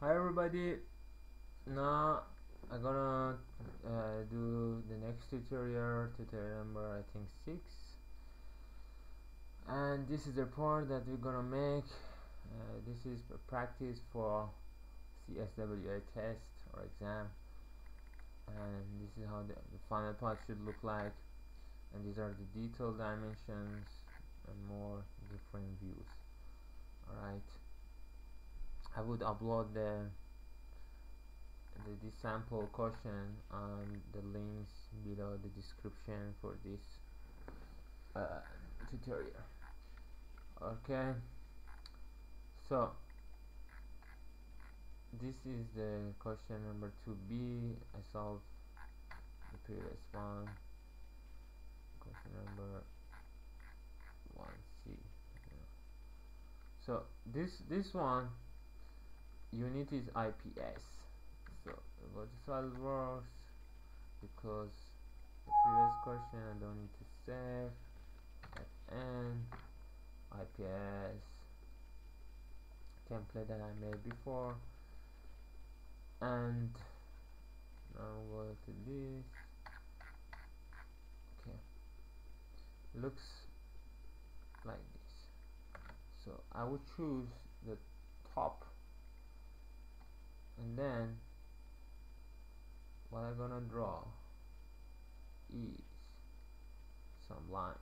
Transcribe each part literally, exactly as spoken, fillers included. Hi everybody, now I'm gonna uh, do the next tutorial, tutorial number I think six, and this is the part that we're gonna make. Uh, this is a practice for C S W A test or exam, and this is how the, the final part should look like, and these are the detailed dimensions and more different views. Alright, I would upload the, the this sample question on the links below the description for this uh, tutorial. Okay, so this is the question number two B. I solved the previous one. Question number one C. So this this one unit is I P S. So go to SolidWorks because the previous question I don't need to save. N I P S template that I made before, and now go to this. Okay, looks like this. So I would choose the top. And then what I'm gonna draw is some lines,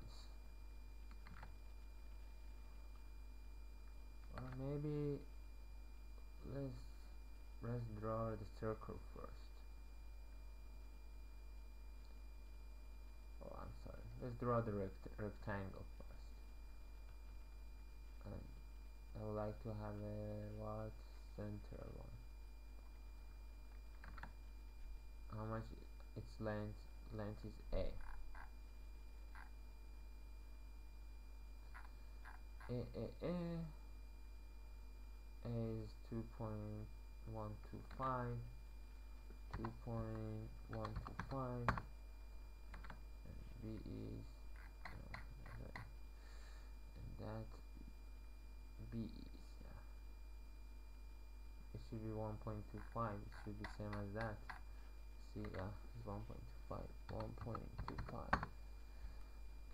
or maybe let's let's draw the circle first. Oh, I'm sorry. Let's draw the rect rectangle first. And I would like to have a what center one. How much its length length is A. A A A, A is two point one two five, two point one two five, and B is no, and that B is yeah. It should be one point two five. It should be same as that. Yeah, one point two five, one point two five.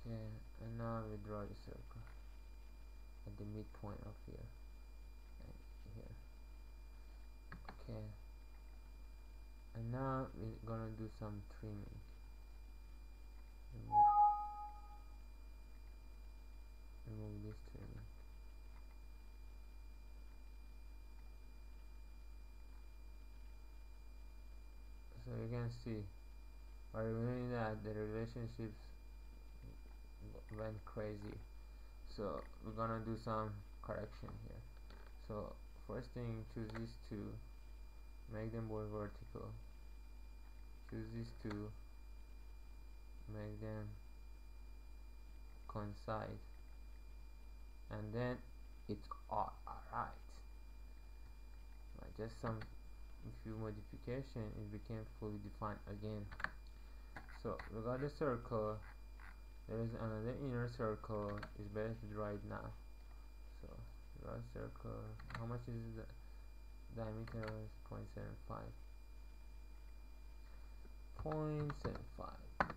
Okay, and now we draw the circle at the midpoint of here and here. Okay, and now we're gonna do some trimming. Remove, remove this trimming. So you can see, by removing that, the relationships went crazy. So we're gonna do some correction here. So first thing, choose these two, make them both vertical. Choose these two, make them coincide, and then it's all right. Like just some. If you modification, it became fully defined again. So we got the circle. There is another inner circle. It's better to draw it now. So draw a circle. How much is the diameter? zero point seven five. zero point seven five.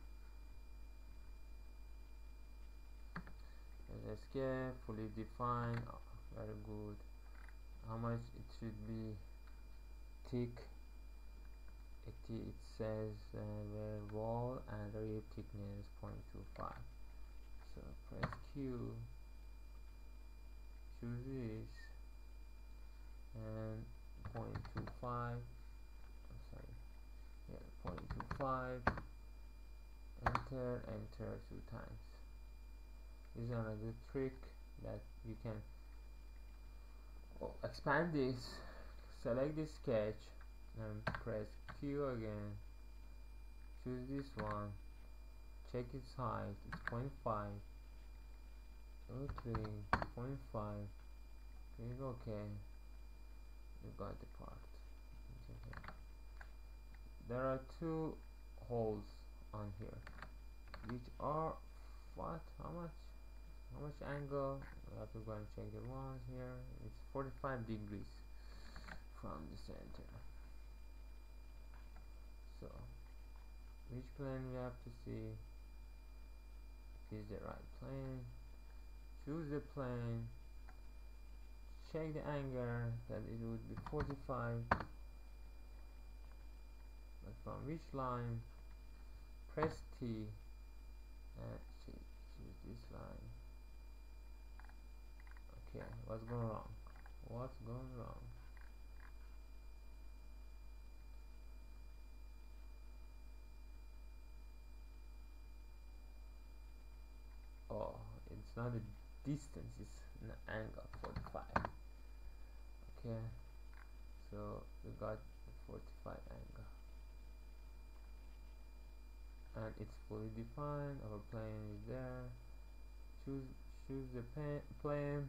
Let's get fully defined. Oh, very good. How much it should be? Thick. It, it says uh, where wall and real thickness zero point two five. So press Q. Choose this and zero point two five. I'm sorry. Yeah, zero point two five. Enter, enter two times. This is another trick that you can oh, expand this. Select this sketch and press Q again. Choose this one. Check its height. It's zero point five. Okay, zero point five. Click OK. You got the part. Okay. There are two holes on here, which are what? How much? How much angle? I have to go and check the ones here. It's forty-five degrees. from the center. So which plane we have to see is the right plane. Choose the plane, check the angle that it would be forty-five, but from which line, press T and choose this line. Okay, what's going wrong? What's going wrong? Oh, it's not a distance, it's an angle, forty-five. Okay, so we got the forty-five angle, and it's fully defined. Our plane is there. Choose choose the pen, plane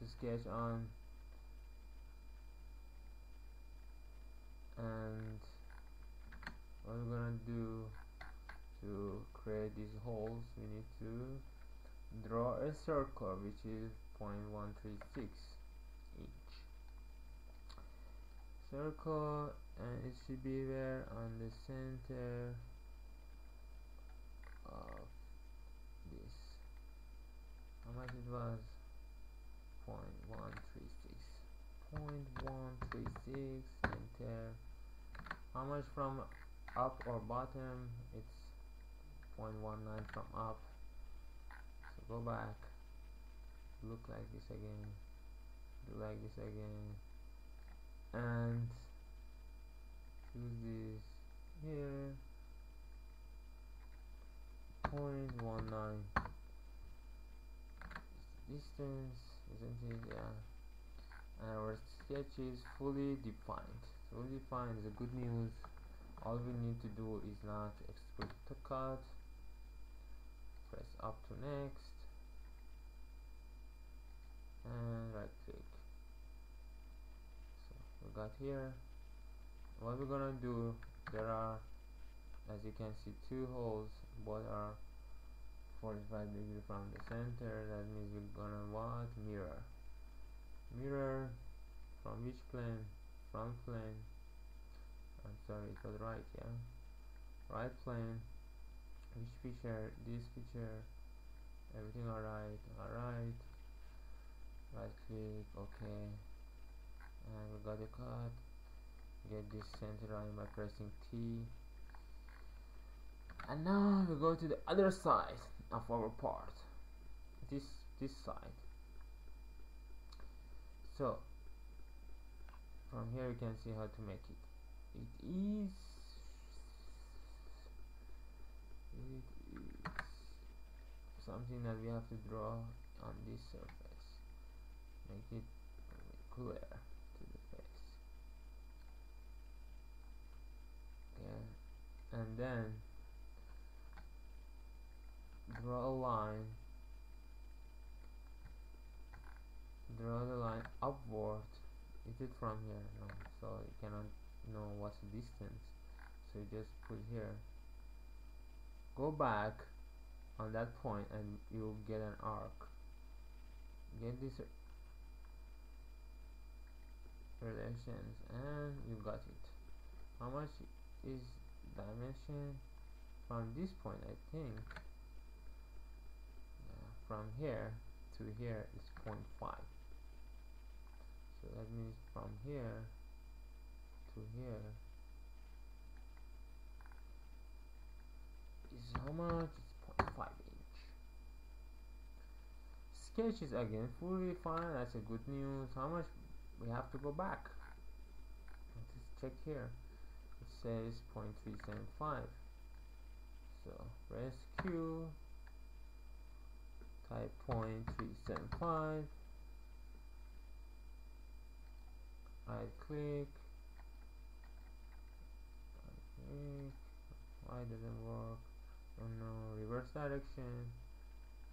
to sketch on, and what we're gonna do to create these holes, we need to draw a circle which is zero point one three six inch circle, and it should be there on the center of this. How much it was? Zero point one three six zero point one three six. Enter. How much from up or bottom? It's zero point one nine from up. So go back, look like this again, do like this again, and choose this here, zero point one nine distance, isn't it? Yeah, and our sketch is fully defined. Fully defined is a good news. All we need to do is not extrude to cut, press up to next, and right click. So we got here. What we're gonna do, there are, as you can see, two holes, both are forty-five degrees from the center. That means we're gonna what? Mirror. Mirror from which plane? Front plane. I'm sorry, it was right, yeah. Right plane. Which feature? This feature. Everything alright, alright. Right click, okay. And we got a cut. Get this center line by pressing T. And now we go to the other side of our part. This this side. So from here you can see how to make it. It is, it is something that we have to draw on this surface. Make it clear to the face. Okay, and then draw a line. Draw the line upward. Is it from here? No, so you cannot know what's the distance, so you just put here, go back on that point, and you'll get an arc. Get this relations, and you got it. How much is dimension from this point? I think yeah, from here to here is zero point five, so that means from here to here is how much? It's zero point five inch. Sketch is again fully defined. That's a good news. How much we have to go back? Let's check here. It says zero point three seven five. So press Q, type zero point three seven five, right click. Why doesn't work? Oh no, reverse direction.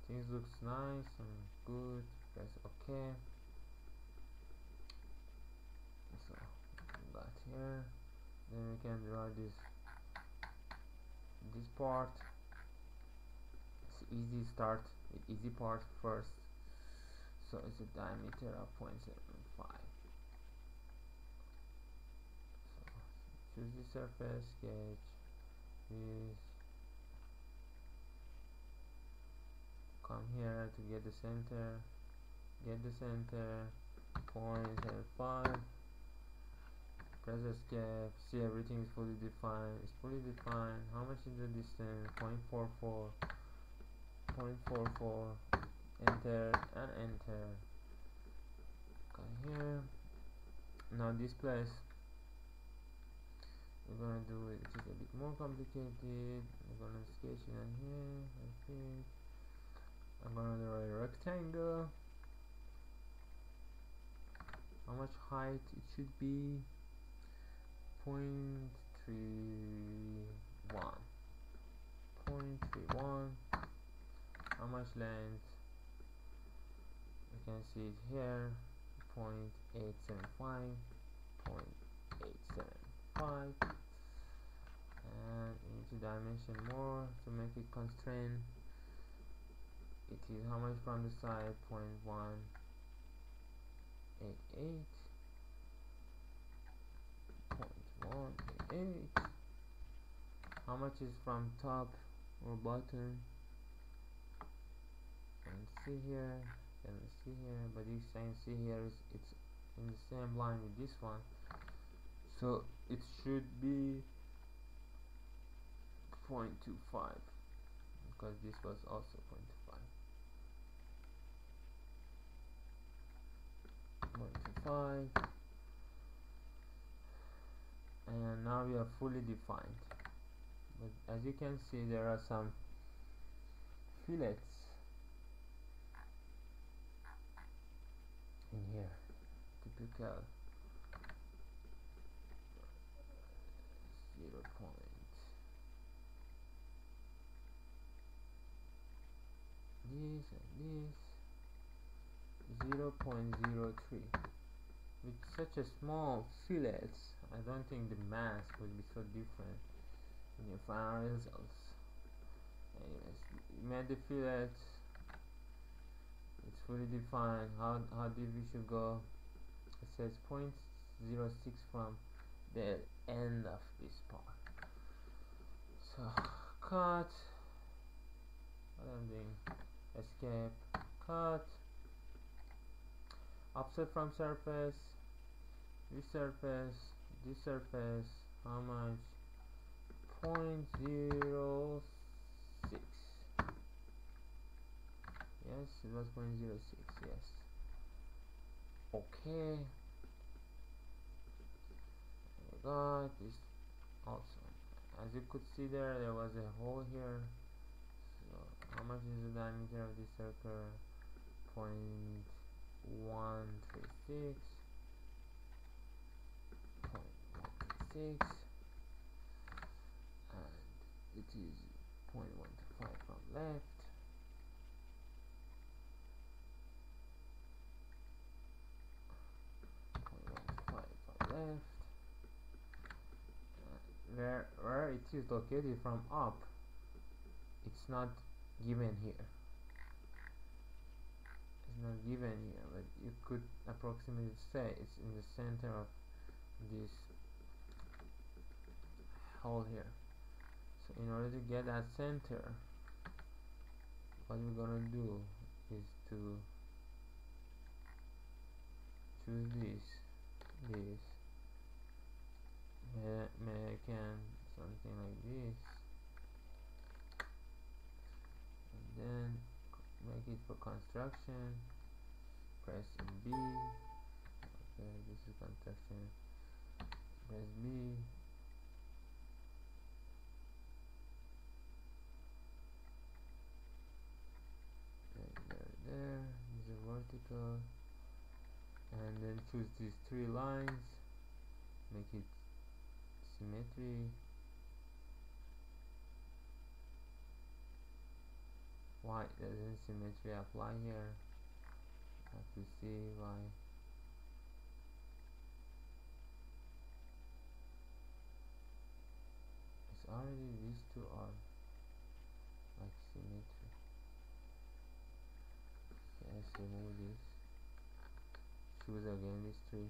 Things looks nice and good. Press OK. So we got here. Then we can draw this this part. It's easy, start with easy part first. So it's a diameter of zero point seven five. Choose the surface sketch is come here to get the center, get the center zero point zero five, press escape, see everything is fully defined, it's fully defined. How much is the distance? zero point four four, zero point four four, enter and enter. Come here. Now this place we're gonna do it just a bit more complicated. We're gonna sketch it on here, I think. I'm gonna draw a rectangle. How much height it should be? Point three one. Point three one. How much length? You can see it here. Point eight seven five. Point eight seven five. And you need to dimension more to make it constrained. It is how much from the side? Point one eight eight. Point one eight eight. How much is from top or bottom? And see here, and see here, but you can see here is it's in the same line with this one, so it should be zero point two five because this was also zero point two five. zero point two five, and now we are fully defined, but as you can see there are some fillets in here. Typical zero point this and this zero point zero three. With such a small fillets, I don't think the mass will be so different in your final results. Anyways, we made the fillets. It's fully defined. How how deep we should go? It says zero point zero six from the end of this part. So cut. What I'm doing? Escape. Cut. Offset from surface. This surface. This surface. How much? zero point zero six. Yes, it was zero point zero six, yes. Okay. We got this also. As you could see there, there was a hole here. So, how much is the diameter of this circle? zero point one three six. zero point one three six. And it is zero point one two five from left. Left, where where it is located from up, it's not given here. It's not given here, but you could approximately say it's in the center of this hole here. So in order to get that center, what we're gonna do is to choose this, this. Make something like this, and then make it for construction. Press B. Okay, this is construction. Press B. Right there, there. This is vertical, and then choose these three lines. Make it symmetry. Why doesn't symmetry apply here? I have to see why. It's already, these two are like symmetry. Yes, remove this. Choose again these three,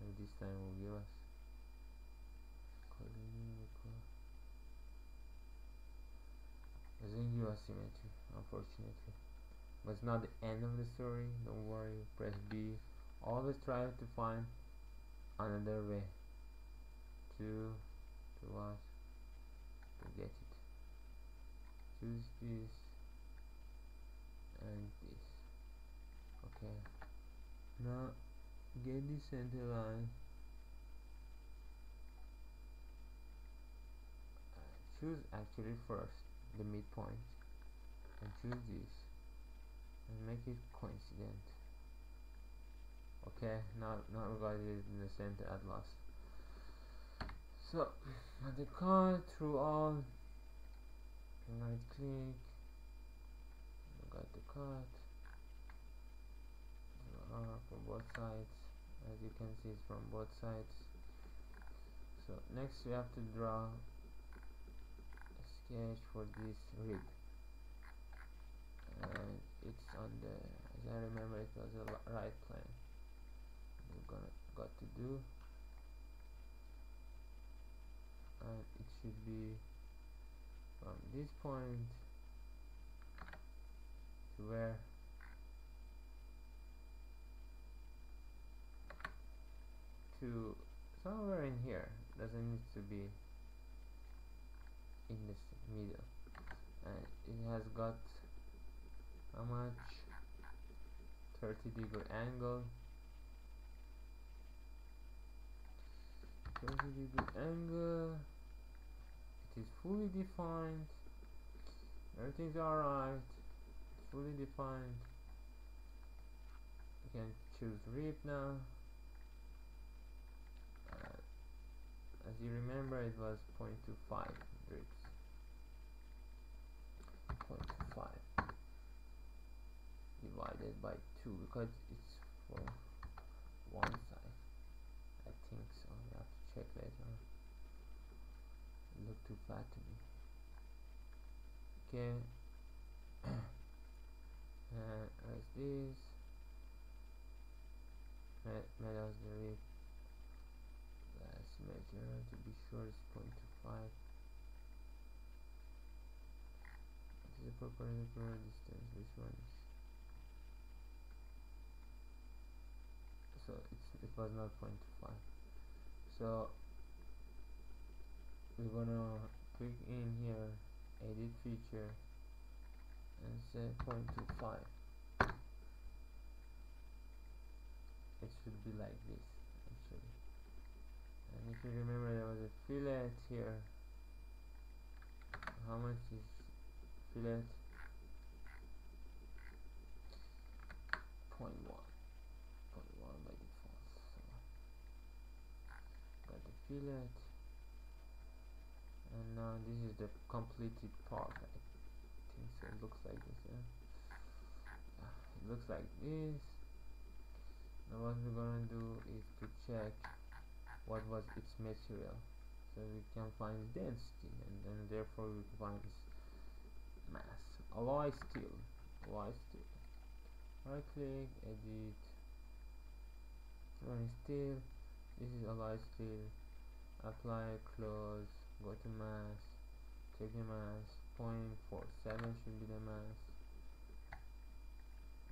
and this time will give us doesn't give us symmetry, unfortunately, but it's not the end of the story. Don't worry, press B, always try to find another way to to us to get it. Choose this and this. Okay, now get the center line, uh, choose actually first the midpoint and choose this and make it coincident. Okay, now now we got it in the center at last. So the cut through all, right click, we got the cut from both sides. As you can see, it's from both sides. So next we have to draw a sketch for this rib, and it's on the, as I remember, it was a right plane. We're gonna got to do, and it should be from this point to where to somewhere in here. Doesn't need to be in this middle, and it has got how much thirty degree angle, thirty degree angle. It is fully defined, everything's alright, fully defined. You can choose rib now. As you remember, it was zero point two five drips. zero point two five divided by two, because it's for one side. I think so. We have to check later. It looked too fat to me. Okay. And erase this. Made us the rib. Measure to be sure it's zero point two five. What is the proper angular distance? Which one is? So it's, it was not zero point two five. So we're gonna click in here, edit feature, and say zero point two five. It should be like this. And if you remember, there was a fillet here. How much is fillet? zero point one. zero point one by default. So got the fillet. And now this is the completed part. I think so. It looks like this. Yeah? It looks like this. Now what we're gonna do is to check what was its material, so we can find density, and then therefore we can find mass. Alloy steel, alloy steel. Right click, edit, alloy steel. This is alloy steel. Apply, close, go to mass, check the mass. zero point four seven should be the mass.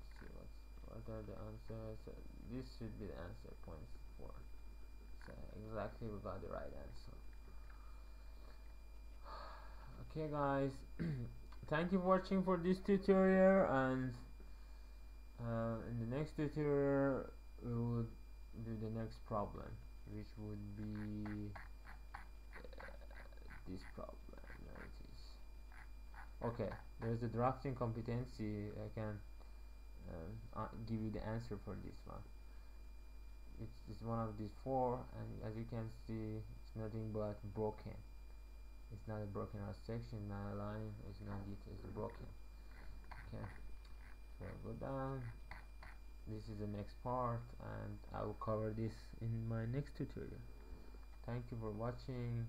Let's see what's, what are the answers. So this should be the answer, zero point four. Exactly, we got the right answer. Okay guys, thank you for watching for this tutorial, and uh, in the next tutorial we will do the next problem, which would be uh, this problem. There it is. Okay, there's the drafting competency. I can uh, uh, give you the answer for this one. It's, it's one of these four, and as you can see, it's nothing but broken. It's not a broken out section, not a line, it's not it, it's broken. Okay, so go down. This is the next part, and I will cover this in my next tutorial. Thank you for watching,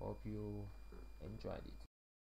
hope you enjoyed it.